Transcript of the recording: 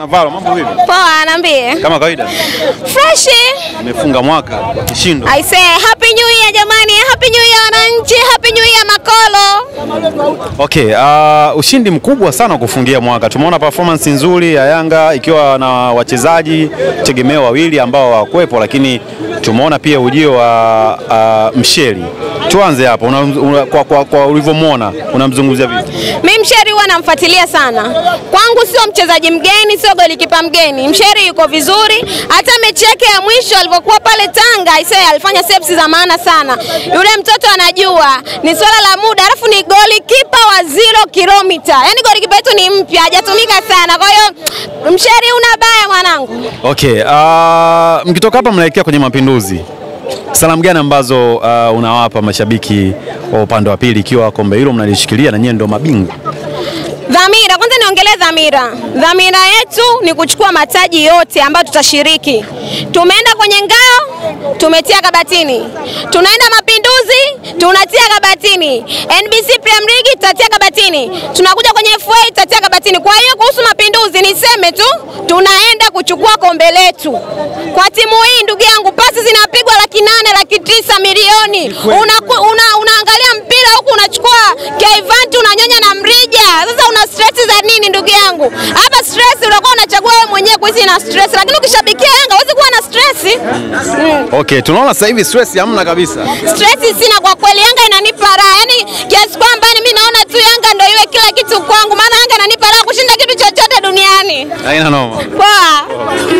Navalo, mambo vipi? Poa, naambie. Kama kawaida. Fresh. Nimefunga mwaka kwa kishindo. I say happy new year jamani, happy new year wananchi, happy new year Makolo. Okay, ushindi mkubwa sana kufungia mwaka. Tumeona performance nzuri ya Yanga ikiwa na wachezaji tegemeo wawili ambao hawakuepo, lakini tumeona pia ujio wa Msheri. Tuanze hapo, kwa ulivyomuona unamzungumzia vipi? Mimi Msheri huwa namfuatilia sana. Kwangu sio mchezaji mgeni, sio golikipa mgeni. Msheri yuko vizuri, hata mechi yake ya mwisho alipokuwa pale Tanga, alifanya saves za maana sana. Yule mtoto anajua ni swala la muda, alafu ni golikipa wa 0 kilomita. Yaani golikipa yetu ni mpya, hajatumika sana. Kwa hiyo Msheri una baya mwanangu. Okay, mkitoka hapa mnaelekea kwenye Mapinduzi. Salamu gani ambazo unawapa mashabiki wa upande wa pili ikiwa kombe hilo mnalishikilia na nyinyi ndio mabingwa? Dhamira, kwanza niongelee dhamira. Dhamira yetu ni kuchukua mataji yote ambayo tutashiriki. Tumeenda kwenye ngao, tumetia kabatini. Tunaenda Mapinduzi, tunatia kabatini. NBC Premier League tutatia kabatini. Tunakuja kwenye FA tutatia kabatini. Kwa hiyo kuhusu Mapinduzi niseme tu tunaenda kuchukua kombe letu. Kwa timu hii ndugu yangu, pasi zinapigwa 800, 900 milioni. Unaangalia mpira huku unachukua Kaivantu unanyonya na Mrija. Sasa una stress za nini ndugu yangu? Hapa stress unakuwa unachagua wewe mwenyewe kuishi na stress. Lakini ukishabikia Yanga huwezi kuwa na stress. Okay, tunaona sasa hivi stress hamna kabisa. Stress sina kwa kweli, Yanga inanipa raha. Yaani kiasi kwamba mimi naona tu Yanga ndio iwe kila kitu kwangu. Maana Yanga inanipa raha kushinda kitu chochote duniani. Haina noma. Poa.